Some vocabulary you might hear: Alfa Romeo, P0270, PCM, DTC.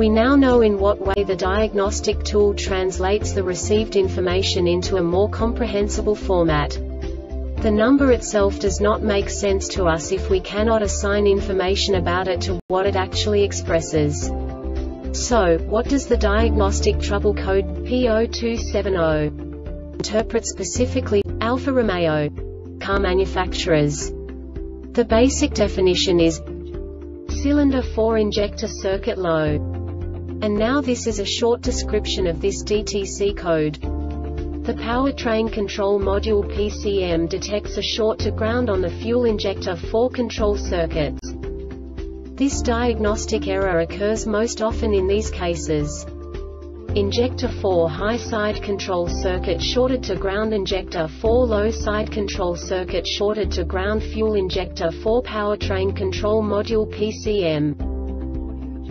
We now know in what way the diagnostic tool translates the received information into a more comprehensible format. The number itself does not make sense to us if we cannot assign information about it to what it actually expresses. So, what does the diagnostic trouble code P0270 interpret specifically, Alfa Romeo car manufacturers? The basic definition is cylinder 4 injector circuit low. And now this is a short description of this DTC code. The powertrain control module PCM detects a short to ground on the fuel injector 4 control circuits. This diagnostic error occurs most often in these cases: injector 4 high side control circuit shorted to ground, injector 4 low side control circuit shorted to ground, fuel injector 4 powertrain control module PCM.